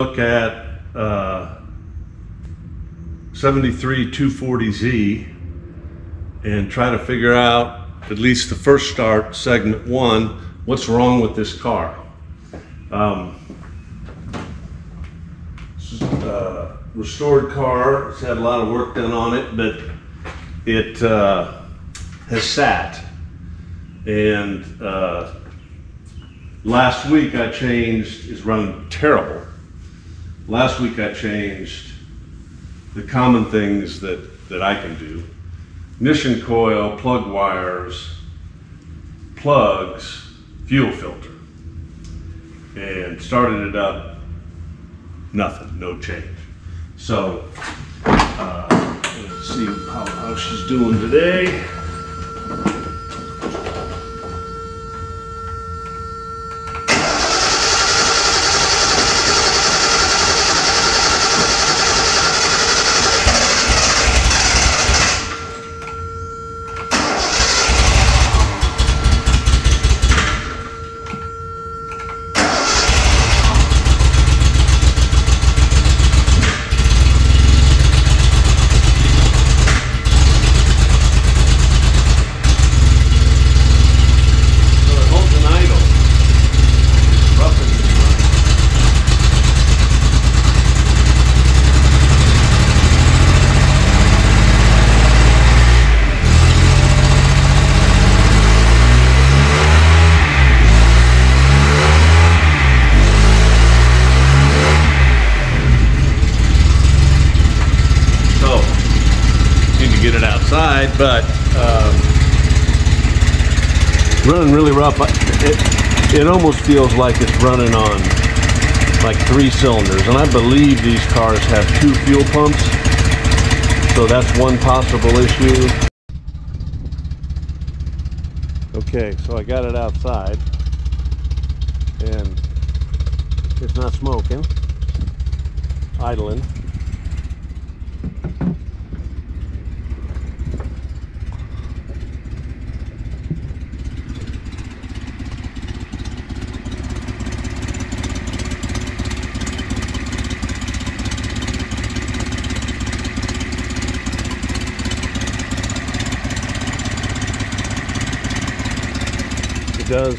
Look at 73 240Z and try to figure out, at least the first start, segment one, what's wrong with this car. This is a restored car. It's had a lot of work done on it, but it has sat. And last week I changed, it's running terrible. Last week I changed the common things that I can do. Ignition coil, plug wires, plugs, fuel filter. And started it up, nothing, no change. So, let's see how she's doing today. Get it outside, but running really rough. It almost feels like it's running on like three cylinders, and I believe these cars have two fuel pumps, so that's one possible issue. Okay, so I got it outside and it's not smoking, idling. Does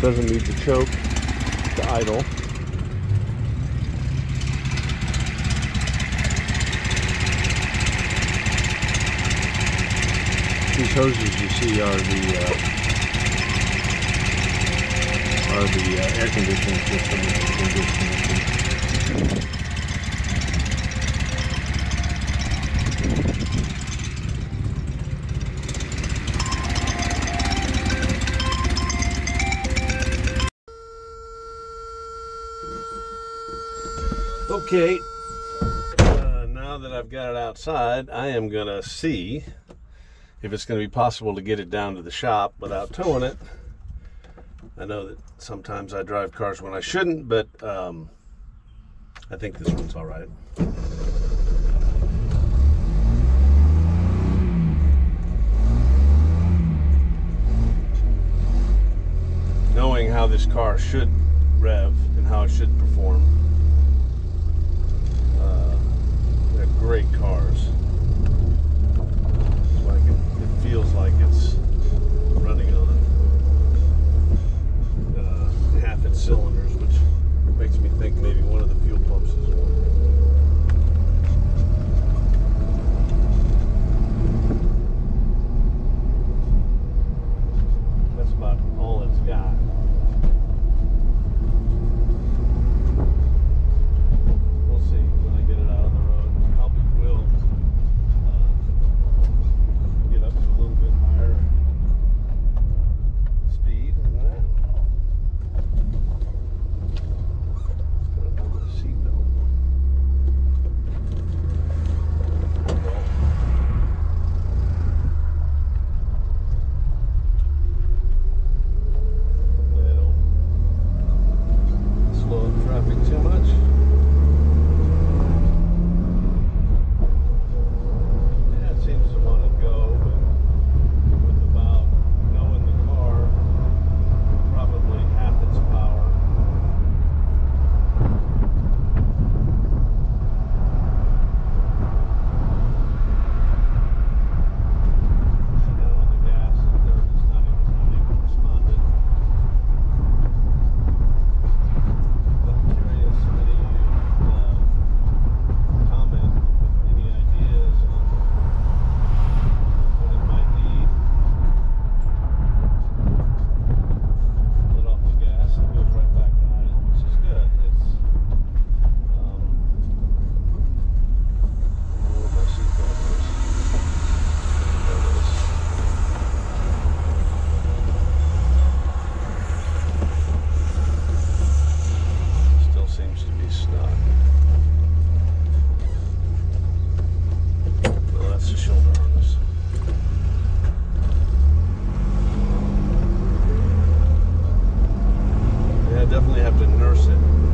doesn't need to choke, to idle. These hoses you see are the air conditioning system. Okay, now that I've got it outside, I am going to see if it's going to be possible to get it down to the shop without towing it. I know that sometimes I drive cars when I shouldn't, but I think this one's all right. Knowing how this car should rev and how it should perform. Great cars. Like it feels like it's running on half its cylinders, which makes me think maybe one of the fuel pumps is working. That's about all it's got. Get up a little bit higher. definitely have to nurse it.